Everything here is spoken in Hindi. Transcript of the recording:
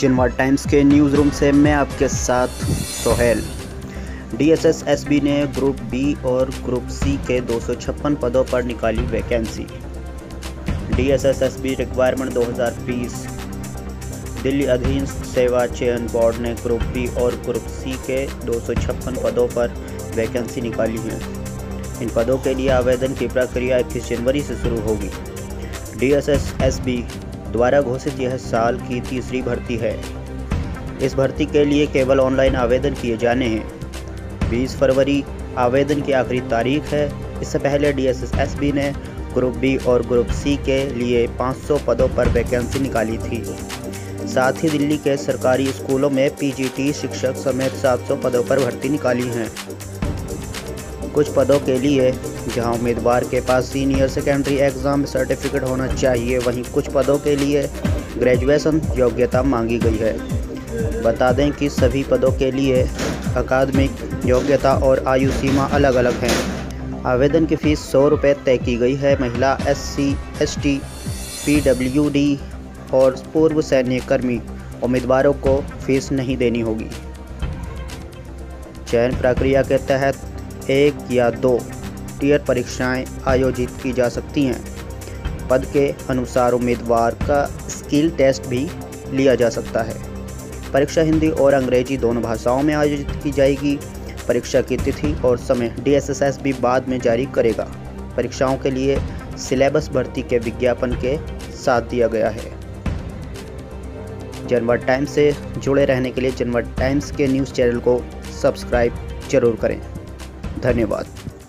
जनवाद टाइम्स के न्यूज़ रूम से मैं आपके साथ सोहेल। DSSSB ने ग्रुप बी और ग्रुप सी के 256 पदों पर निकाली वैकेंसी। DSSSB requirement 2020। दिल्ली अधीनस्थ सेवा चयन बोर्ड ने ग्रुप बी और ग्रुप सी के 256 पदों पर वैकेंसी निकाली है। इन पदों के लिए आवेदन की प्रक्रिया 21 जनवरी से शुरू होगी। DSSSB द्वारा घोषित यह साल की तीसरी भर्ती है। इस भर्ती के लिए केवल ऑनलाइन आवेदन किए जाने हैं। 20 फरवरी आवेदन की आखिरी तारीख है। इससे पहले DSSSB ने ग्रुप बी और ग्रुप सी के लिए 500 पदों पर वैकेंसी निकाली थी। साथ ही दिल्ली के सरकारी स्कूलों में PGT शिक्षक समेत 700 पदों पर भर्ती निकाली हैं। कुछ पदों के लिए जहां उम्मीदवार के पास सीनियर सेकेंडरी एग्ज़ाम सर्टिफिकेट होना चाहिए, वहीं कुछ पदों के लिए ग्रेजुएशन योग्यता मांगी गई है। बता दें कि सभी पदों के लिए अकादमिक योग्यता और आयु सीमा अलग अलग हैं। आवेदन की फ़ीस 100 रुपये तय की गई है। महिला, SC, ST, PWD और पूर्व सैनिक कर्मी उम्मीदवारों को फीस नहीं देनी होगी। चयन प्रक्रिया के तहत 1 या 2 टियर परीक्षाएं आयोजित की जा सकती हैं। पद के अनुसार उम्मीदवार का स्किल टेस्ट भी लिया जा सकता है। परीक्षा हिंदी और अंग्रेजी दोनों भाषाओं में आयोजित की जाएगी। परीक्षा की तिथि और समय DSSSB बाद में जारी करेगा। परीक्षाओं के लिए सिलेबस भर्ती के विज्ञापन के साथ दिया गया है। जनवाद टाइम्स से जुड़े रहने के लिए जनवाद टाइम्स के न्यूज़ चैनल को सब्सक्राइब जरूर करें। धन्यवाद।